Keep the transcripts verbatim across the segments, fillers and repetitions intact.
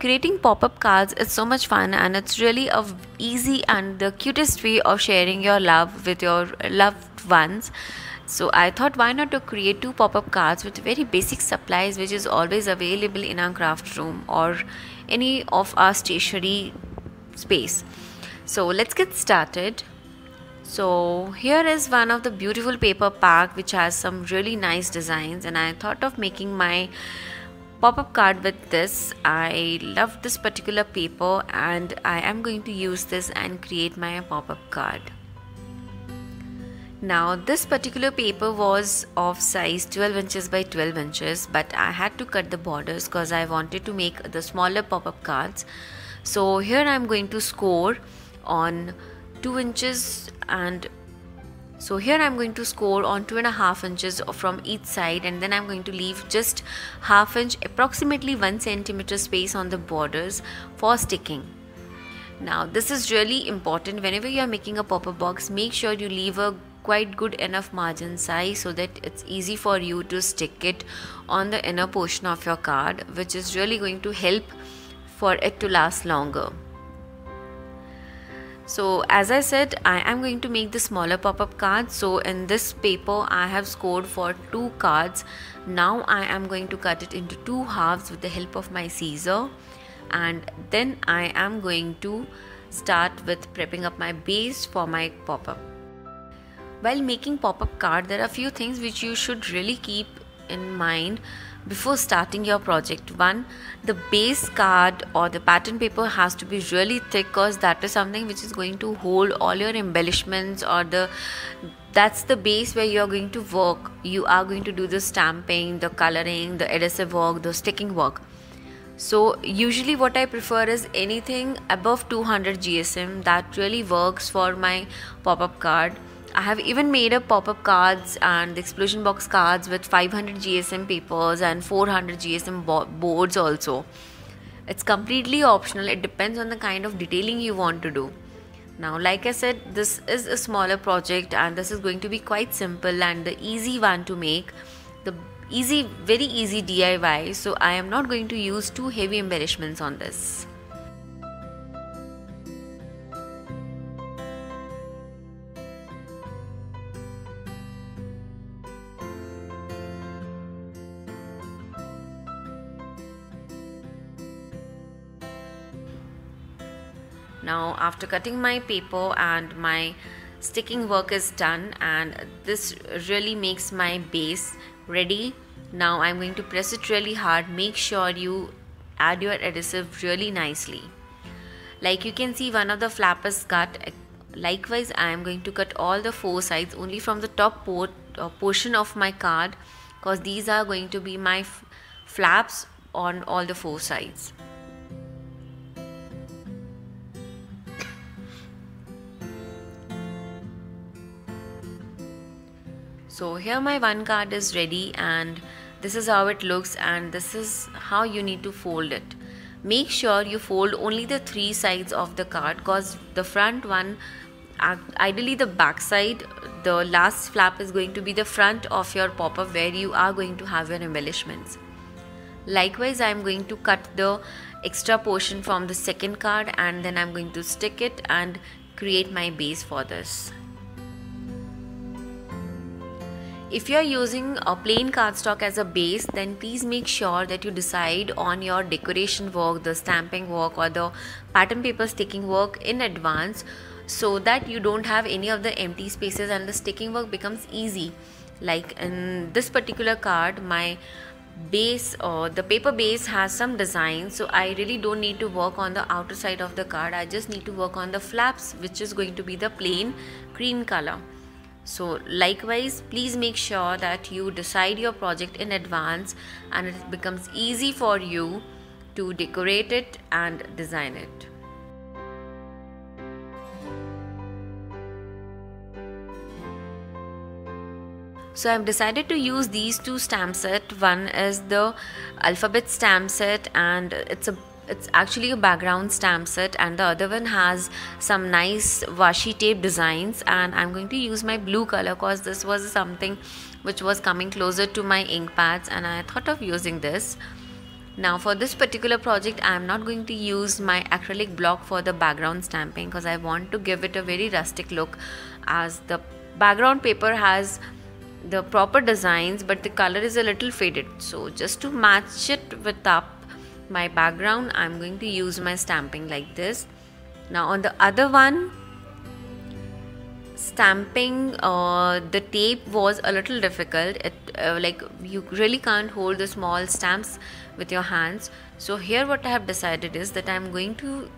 Creating pop-up cards is so much fun, and it's really a easy and the cutest way of sharing your love with your loved ones. So I thought, why not to create two pop-up cards with very basic supplies which is always available in our craft room or any of our stationery space. So let's get started. So here is one of the beautiful paper pack which has some really nice designs, and I thought of making my pop-up card with this. I love this particular paper and I am going to use this and create my pop-up card. Now this particular paper was of size twelve inches by twelve inches, but I had to cut the borders because I wanted to make the smaller pop-up cards. So here I am going to score on two inches, and so here I'm going to score on two and a half inches from each side, and then I'm going to leave just half inch, approximately one centimeter space on the borders for sticking. Now this is really important. Whenever you are making a pop-up box, make sure you leave a quite good enough margin size so that it's easy for you to stick it on the inner portion of your card, which is really going to help for it to last longer. So as I said, I am going to make the smaller pop-up cards. So in this paper, I have scored for two cards. Now I am going to cut it into two halves with the help of my scissor. And then I am going to start with prepping up my base for my pop-up. While making pop-up card, there are few things which you should really keep in mind before starting your project. One, the base card or the pattern paper has to be really thick, because that is something which is going to hold all your embellishments, or the that's the base where you are going to work. You are going to do the stamping, the coloring, the adhesive work, the sticking work. So usually what I prefer is anything above two hundred G S M. That really works for my pop-up card. I have even made up pop-up cards and the explosion box cards with five hundred G S M papers and four hundred G S M bo boards also. It's completely optional. It depends on the kind of detailing you want to do. Now, like I said, this is a smaller project and this is going to be quite simple and the easy one to make. The easy, very easy D I Y. So I am not going to use too heavy embellishments on this. Now after cutting my paper and my sticking work is done, and this really makes my base ready. Now I'm going to press it really hard. Make sure you add your adhesive really nicely. Like you can see, one of the flap is cut. Likewise, I am going to cut all the four sides only from the top port, uh, portion of my card, because these are going to be my flaps on all the four sides. So here my one card is ready, and this is how it looks, and this is how you need to fold it. Make sure you fold only the three sides of the card, because the front one, ideally the back side, the last flap is going to be the front of your pop-up where you are going to have your embellishments. Likewise, I am going to cut the extra portion from the second card, and then I am going to stick it and create my base for this. If you are using a plain cardstock as a base, then please make sure that you decide on your decoration work, the stamping work or the pattern paper sticking work in advance, so that you don't have any of the empty spaces and the sticking work becomes easy. Like in this particular card, my base or the paper base has some design, so I really don't need to work on the outer side of the card. I just need to work on the flaps, which is going to be the plain cream color. So likewise, please make sure that you decide your project in advance and it becomes easy for you to decorate it and design it. So I've decided to use these two stamp set. One is the alphabet stamp set, and it's a It's actually a background stamp set, and the other one has some nice washi tape designs, and I'm going to use my blue color because this was something which was coming closer to my ink pads and I thought of using this. Now for this particular project, I am not going to use my acrylic block for the background stamping because I want to give it a very rustic look, as the background paper has the proper designs but the color is a little faded. So just to match it with up my background, I'm going to use my stamping like this. Now on the other one, stamping uh, the tape was a little difficult. It, uh, like you really can't hold the small stamps with your hands. So here what I have decided is that I'm going to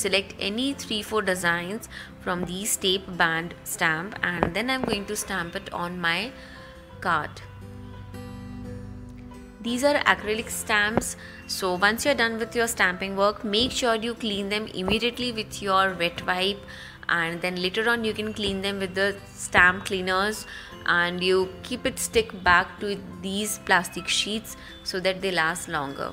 select any three four designs from these tape band stamp, and then I'm going to stamp it on my card. These are acrylic stamps, so once you're done with your stamping work, make sure you clean them immediately with your wet wipe, and then later on you can clean them with the stamp cleaners, and you keep it stick back to these plastic sheets so that they last longer.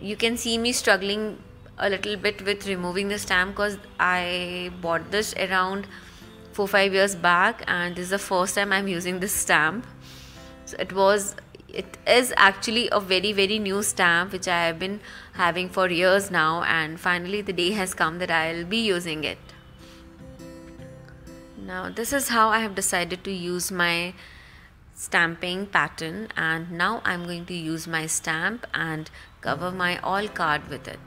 You can see me struggling a little bit with removing the stamp because I bought this around four five years back, and this is the first time I'm using this stamp. So it was it is actually a very very new stamp which I have been having for years now, and finally the day has come that I'll be using it. Now this is how I have decided to use my stamping pattern, and now I'm going to use my stamp and cover my all card with it.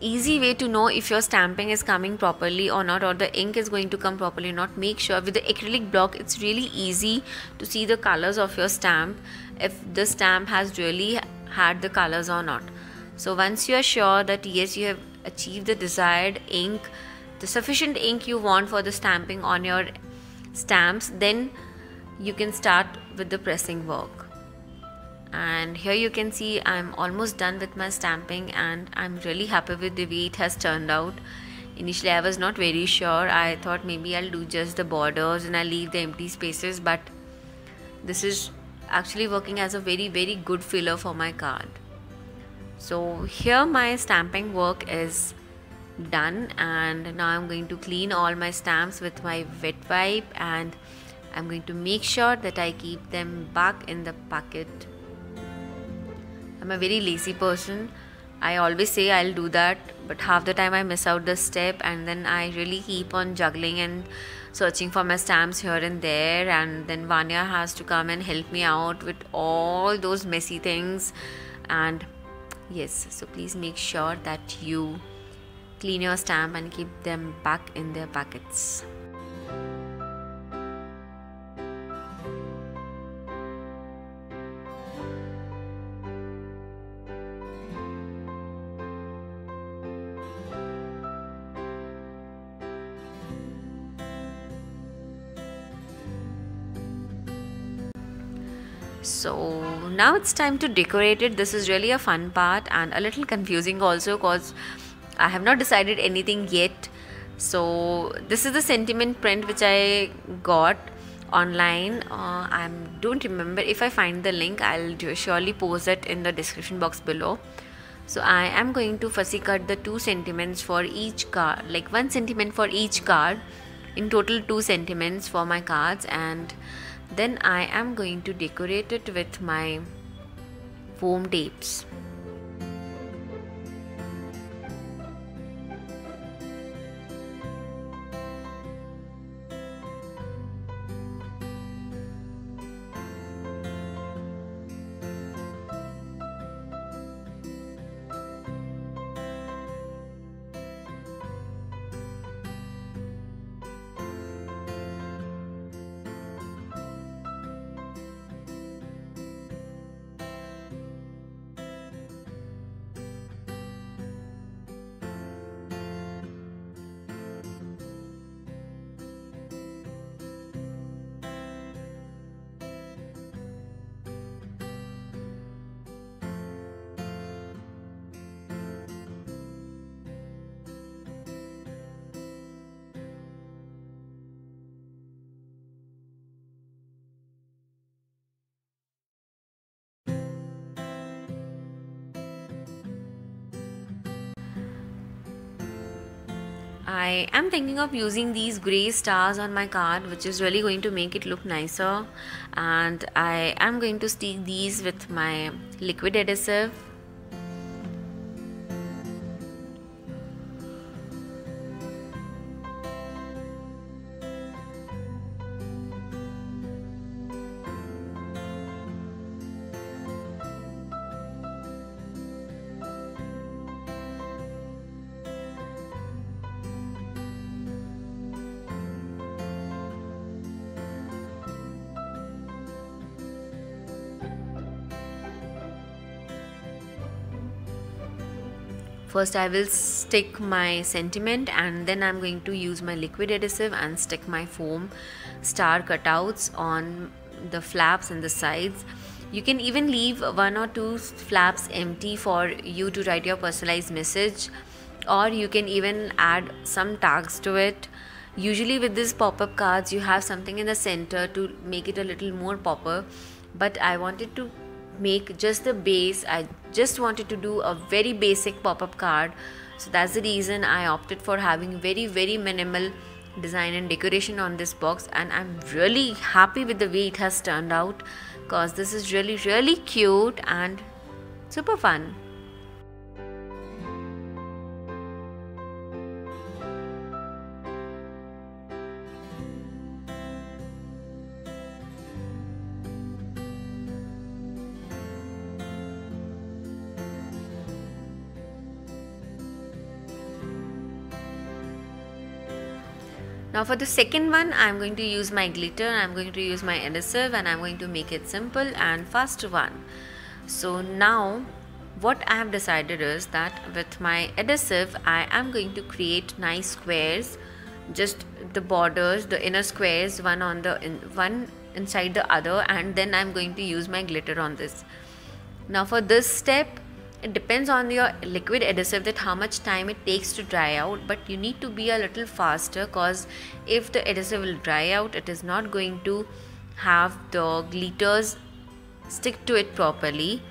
Easy way to know if your stamping is coming properly or not, or the ink is going to come properly or not, make sure with the acrylic block it's really easy to see the colors of your stamp, if the stamp has really had the colors or not. So once you are sure that yes, you have achieved the desired ink, the sufficient ink you want for the stamping on your stamps, then you can start with the pressing work. And here you can see I'm almost done with my stamping, and I'm really happy with the way it has turned out. Initially I was not very sure. I thought maybe I'll do just the borders and I'll leave the empty spaces, but this is actually working as a very very good filler for my card. So here my stamping work is done, and now I'm going to clean all my stamps with my wet wipe, and I'm going to make sure that I keep them back in the pocket. I'm a very lazy person. I always say I'll do that, but half the time I miss out the step, and then I really keep on juggling and searching for my stamps here and there, and then Vanya has to come and help me out with all those messy things. And yes, so please make sure that you clean your stamp and keep them back in their packets. So now it's time to decorate it. This is really a fun part and a little confusing also because I have not decided anything yet. So this is the sentiment print which I got online. uh, I don't remember. If I find the link, I'll surely post it in the description box below. So I am going to fussy cut the two sentiments for each card, like one sentiment for each card, in total two sentiments for my cards, and then I am going to decorate it with my foam tapes. I am thinking of using these grey stars on my card, which is really going to make it look nicer, and I am going to stick these with my liquid adhesive. First I will stick my sentiment, and then I'm going to use my liquid adhesive and stick my foam star cutouts on the flaps and the sides. You can even leave one or two flaps empty for you to write your personalized message, or you can even add some tags to it. Usually with these pop-up cards you have something in the center to make it a little more popper, but I wanted to make just the base. I just wanted to do a very basic pop-up card, so that's the reason I opted for having very very minimal design and decoration on this box, and I'm really happy with the way it has turned out, because this is really really cute and super fun. Now for the second one, I'm going to use my glitter, I'm going to use my adhesive, and I'm going to make it simple and fast one. So now what I have decided is that with my adhesive, I am going to create nice squares, just the borders, the inner squares, one on the in, one inside the other, and then I'm going to use my glitter on this. Now for this step, it depends on your liquid adhesive that how much time it takes to dry out, but you need to be a little faster, because if the adhesive will dry out, it is not going to have the glitters stick to it properly.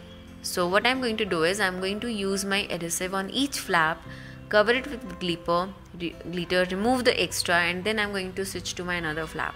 So what I'm going to do is I'm going to use my adhesive on each flap, cover it with glitter, glitter, remove the extra, and then I'm going to switch to my another flap.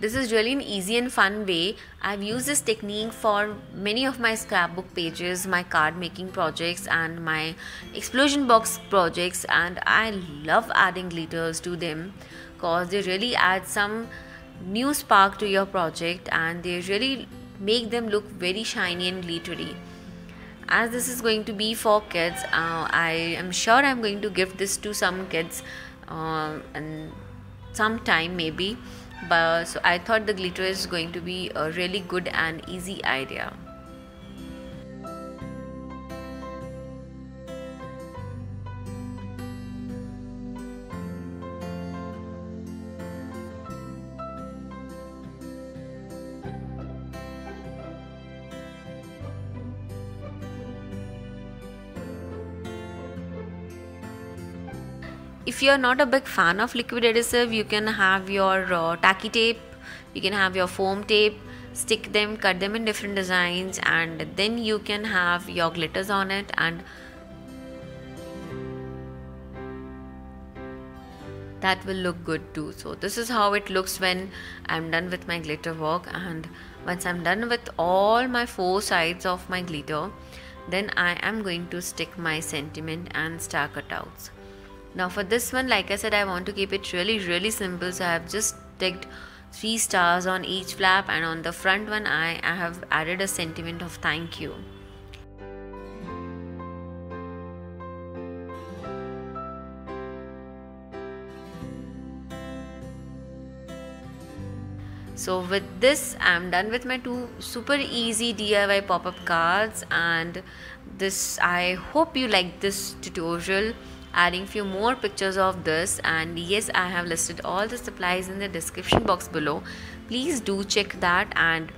This is really an easy and fun way. I've used this technique for many of my scrapbook pages, my card making projects, and my explosion box projects, and I love adding glitters to them, because they really add some new spark to your project, and they really make them look very shiny and glittery. As this is going to be for kids, uh, I am sure I'm going to give this to some kids uh, and sometime maybe. But so I thought the glitter is going to be a really good and easy idea. If you are not a big fan of liquid adhesive, you can have your uh, tacky tape, you can have your foam tape, stick them, cut them in different designs, and then you can have your glitters on it. And that will look good too. So this is how it looks when I'm done with my glitter work, and once I'm done with all my four sides of my glitter, then I am going to stick my sentiment and star cutouts. Now for this one, like I said, I want to keep it really really simple, so I have just ticked three stars on each flap, and on the front one I, I have added a sentiment of thank you. So with this, I'm done with my two super easy D I Y pop-up cards, and this, I hope you like this tutorial. Adding few more pictures of this, and yes, I have listed all the supplies in the description box below. Please do check that, and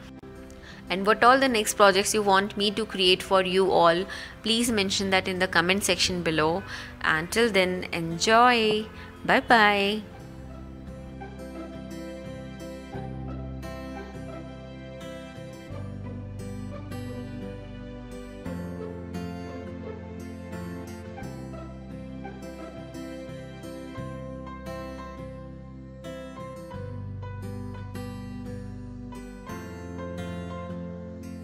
and what all the next projects you want me to create for you all, please mention that in the comment section below. Until then, enjoy. Bye bye.